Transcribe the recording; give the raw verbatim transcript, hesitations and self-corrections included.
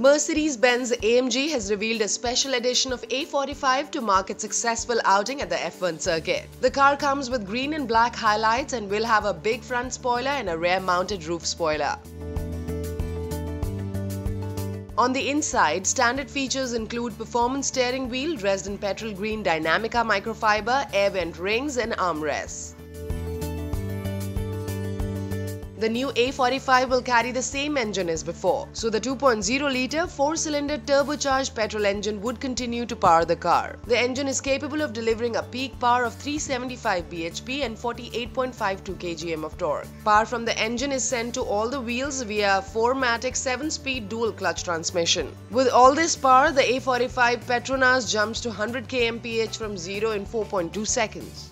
Mercedes-Benz A M G has revealed a special edition of A forty-five to mark its successful outing at the F one circuit. The car comes with green and black highlights and will have a big front spoiler and a rear-mounted roof spoiler. On the inside, standard features include performance steering wheel dressed in petrol green Dinamica microfiber, air vent rings and armrests. The new A forty-five will carry the same engine as before, so the two point oh litre four cylinder turbocharged petrol engine would continue to power the car. The engine is capable of delivering a peak power of three hundred seventy-five B H P and forty-eight point five two kilograms of torque. Power from the engine is sent to all the wheels via a four matic seven speed dual-clutch transmission. With all this power, the A forty-five Petronas jumps to one hundred kilometers per hour from zero in four point two seconds.